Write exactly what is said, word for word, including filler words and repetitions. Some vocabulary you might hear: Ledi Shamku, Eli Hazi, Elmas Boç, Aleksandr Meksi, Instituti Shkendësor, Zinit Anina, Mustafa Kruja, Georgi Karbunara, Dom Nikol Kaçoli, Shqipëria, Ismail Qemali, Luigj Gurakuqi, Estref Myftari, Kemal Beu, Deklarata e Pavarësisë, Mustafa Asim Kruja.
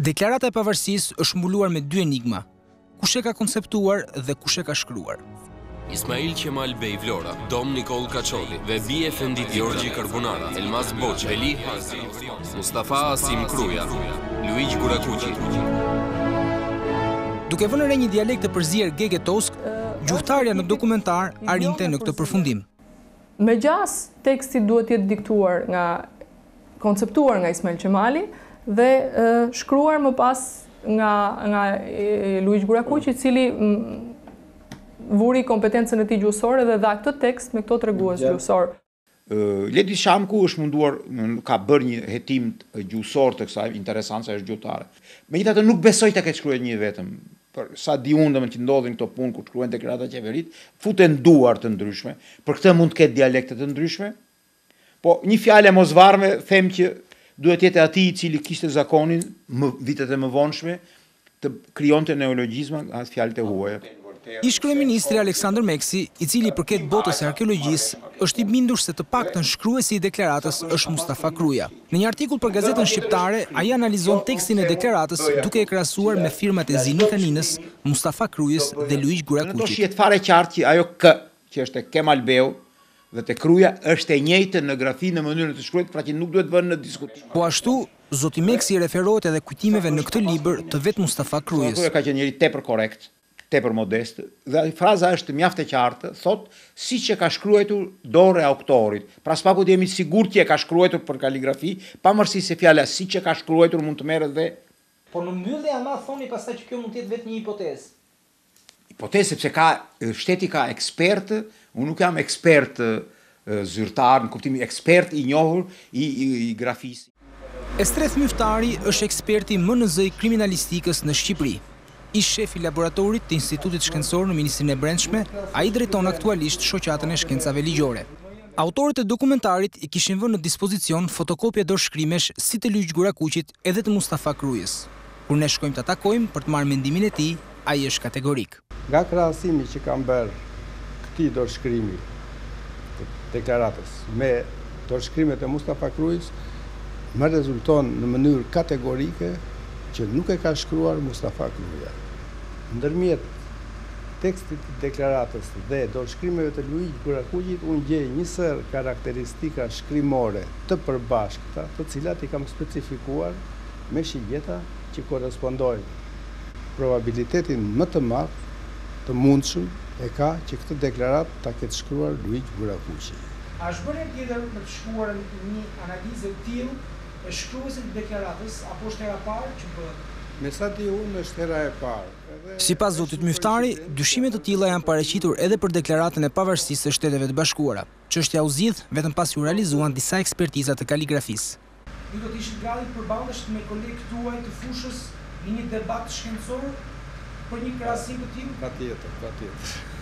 Deklarata e pavarësisë është mbuluar me dy enigma: kush e ka konceptuar dhe kush e ka shkruar. Ismail Qemali Bej Vlora, Dom Nikol Kaçoli, ve Bi Efendi Georgi Karbunara, Elmas Boç, Eli Hazi, Mustafa Asim Kruja, Luigj Gurakuqi. Duke vënë re një dialekt të përzier gege tosk, gjuhtarja në dokumentar arrinte në këtë përfundim. Me gjas, teksti duhet jetë diktuar nga konceptuar nga Ismail Qemali dhe shkruar më pas nga nga Luigj Gurakuqi, i cili vuri kompetencën e tij gjuhësore dhe dha këtë tekst me këto tregues gjuhësor. Ledi Shamku është munduar, ka bërë një hetim gjuhësor të kësaj, interesant se është gjuhëtare. Megjithatë nuk besoj ta ketë shkruar një vetëm. Për sa di unë dhe me që ndodhin këto punë kur shkruajnë deklarata qeverit, futen duar të ndryshme, për këtë mund të ketë dialekte të ndryshme. Po një fjalë mosvarme them që duhet jetë ati i cili kishte zakonin më vitet e më vonshme të krijonte neologjizma atë fjalët e huaja. Ish kryeministri Aleksandr Meksi, i cili i përket botës e arkeologjisë, është i bindur se të paktën shkruesi i deklaratës është Mustafa Kruja. Në një artikull për gazetën shqiptare, ai analizon tekstin e deklaratës duke e krahasuar me firmat e Zinit Aninës, Mustafa Krujës dhe Luigj Gurakuqit. Do shihet fare qartë që ajo k, që është e Kemal Beu, dhe te Kruja është e njëjtë në grafinë në mënyrën të shkruajtur, pra që nuk duhet vënë në diskutim. Po ashtu, zoti Meksi referohet edhe kujtimeve në këtë libër të vet Mustafa Krujës. Kruja ka qenë njëri tepër korrekt, tepër modest, dhe fraza është mjaft e qartë, thot, si që ka shkruajtur dorë e autorit. Pra spaku të jemi sigurt që e ka shkruajtur për kaligrafi, pavarësisht se fjala si që ka shkruajtur mund të merret dhe... Por në mbyllje ama thoni pastaj që kjo mund të jetë vetëm një hipotezë. Hipotezë sepse ka shteti ka ekspertë, unë nuk jam ekspert zyrtar, në kuptimin ekspert i njohur i, i, i grafisë. Estref Myftari është eksperti më në zë i kriminalistikës në Shqipëri. I shefi laboratorit të Institutit Shkendësor në Ministrinë e Brendshme, a i drejton aktualisht Shoqatën e Shkencëtarëve Ligjore. Autorët e dokumentarit i kishin vënë në dispozicion fotokopje dorëshkrimesh si të Luigj Gurakuqit edhe të Mustafa Krujës. Kur ne shkojmë të takojmë për të marrë mendimin e tij, ai është kategorik. Nga krahasimi që kam bërë këtij dorëshkrimi të deklaratës me dorëshkrimet e Mustafa Krujës, më rezulton në mënyrë kategorike që nuk e ka shkruar Mustafa Kruja. Ndërmjet tekstit të deklaratës dhe dorëshkrimeve të Luigj Gurakuqit, unë gjej një sër karakteristika shkrimore të përbashkëta, të cilat i kam specifikuar me shigjeta që korespondojnë. Probabilitetin më të madh të mundshëm e ka që këtë deklaratë ta ketë shkruar Luigj Gurakuqi. A është bërë tjetër për të shkruar një analizë të tillë e shkruesit të deklaratës, apo është hera e parë që bëhet? Me sa di unë është hera e parë. Edhe... Sipas zotit Myftari, dyshimet të tilla janë paraqitur edhe për deklaratën e pavarësisë së Shteteve të Bashkuara. Çështja u zgjidh vetëm pasi u realizuan disa ekspertiza të kaligrafisë. Ju do të ishit gati të përballesh me kolegët tuaj të fushës në një debat shkencor për një krahasim të tillë? Patjetër, patjetër.